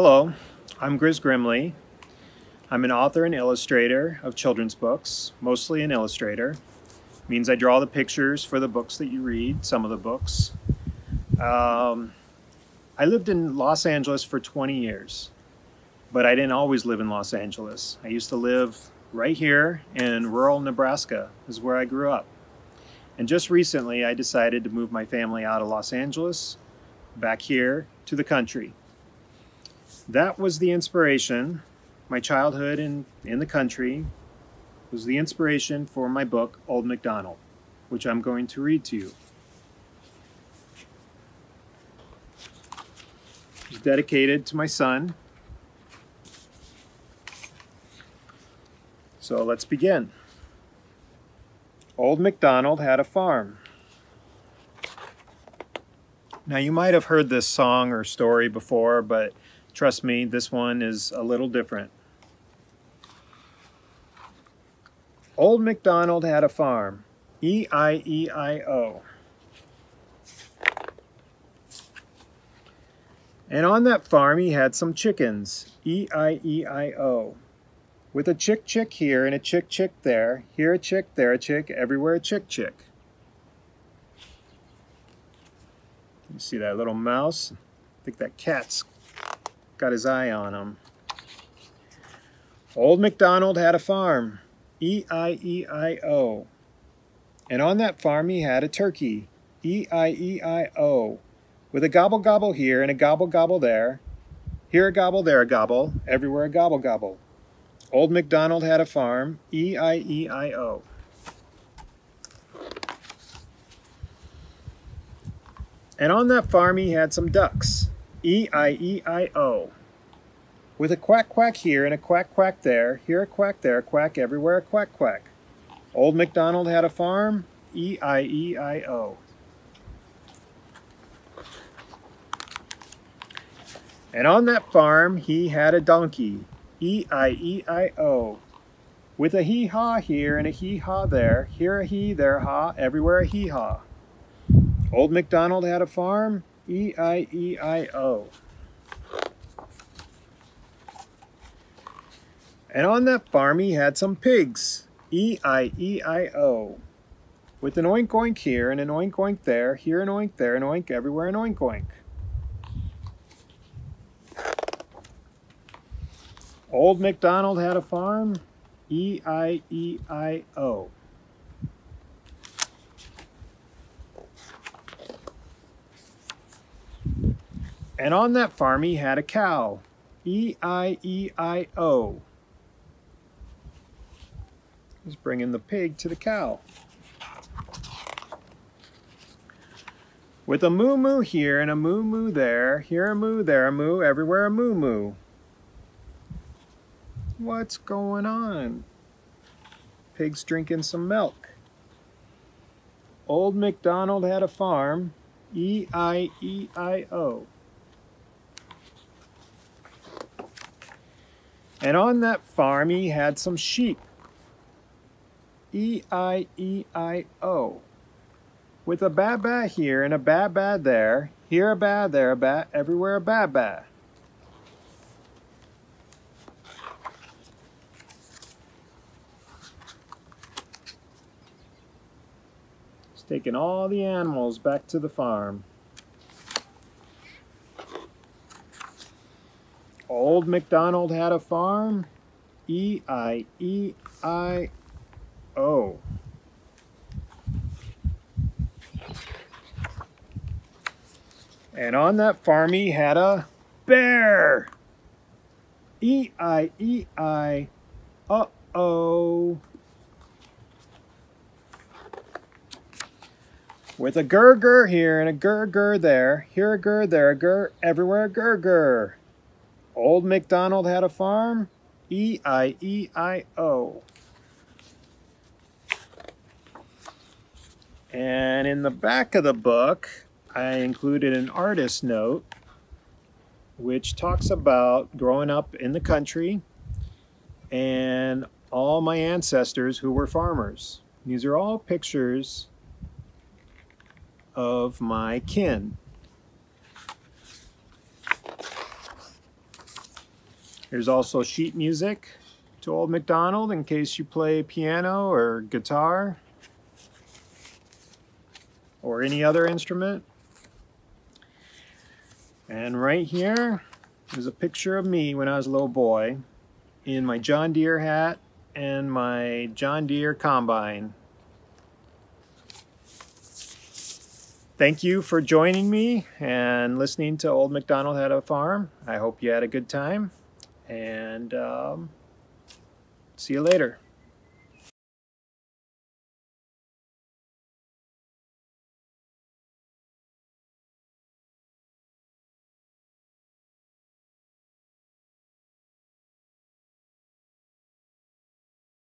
Hello, I'm Gris Grimly. I'm an author and illustrator of children's books, mostly an illustrator. It means I draw the pictures for the books that you read, some of the books. I lived in Los Angeles for 20 years, but I didn't always live in Los Angeles. I used to live right here in rural Nebraska, is where I grew up. And just recently, I decided to move my family out of Los Angeles, back here to the country. That was the inspiration. My childhood in the country was the inspiration for my book, Old MacDonald, which I'm going to read to you. It's dedicated to my son. So let's begin. Old MacDonald had a farm. Now you might have heard this song or story before, but trust me, this one is a little different. Old MacDonald had a farm. E-I-E-I-O. And on that farm he had some chickens. E-I-E-I-O. With a chick-chick here and a chick-chick there. Here a chick, there a chick, everywhere a chick-chick. You see that little mouse? I think that cat's got his eye on him. Old MacDonald had a farm, E-I-E-I-O. And on that farm he had a turkey, E-I-E-I-O. With a gobble gobble here and a gobble gobble there. Here a gobble, there a gobble, everywhere a gobble gobble. Old MacDonald had a farm, E-I-E-I-O. And on that farm he had some ducks, E-I-E-I-O. With a quack quack here and a quack quack there, here a quack, there a quack, everywhere a quack quack. Old MacDonald had a farm, E-I-E-I-O. And on that farm he had a donkey, E-I-E-I-O. With a hee-haw here and a hee-haw there, here a hee, there a haw, everywhere a hee-haw. Old MacDonald had a farm, E-I-E-I-O. And on that farm he had some pigs, E-I-E-I-O. With an oink oink here and an oink oink there, here an oink, there an oink, everywhere an oink oink. Old MacDonald had a farm, E-I-E-I-O. And on that farm he had a cow, E-I-E-I-O. He's bringing the pig to the cow. With a moo moo here and a moo moo there, here a moo, there a moo, everywhere a moo moo. What's going on? Pig's drinking some milk. Old MacDonald had a farm, E-I-E-I-O. And on that farm he had some sheep, E-I-E-I-O. With a ba-ba here and a ba-ba there, here a ba, there a ba, everywhere a ba-ba. It's taking all the animals back to the farm. Old MacDonald had a farm, E-I-E-I-O. And on that farm he had a bear, E-I-E-I-O. With a gur-gur here and a gur-gur there, here a gur, there a gur, everywhere a gur-gur. Old MacDonald had a farm, E-I-E-I-O. And in the back of the book, I included an artist note, which talks about growing up in the country and all my ancestors who were farmers. These are all pictures of my kin. There's also sheet music to Old MacDonald in case you play piano or guitar or any other instrument. And right here is a picture of me when I was a little boy in my John Deere hat and my John Deere combine. Thank you for joining me and listening to Old MacDonald Had a Farm. I hope you had a good time, and see you later.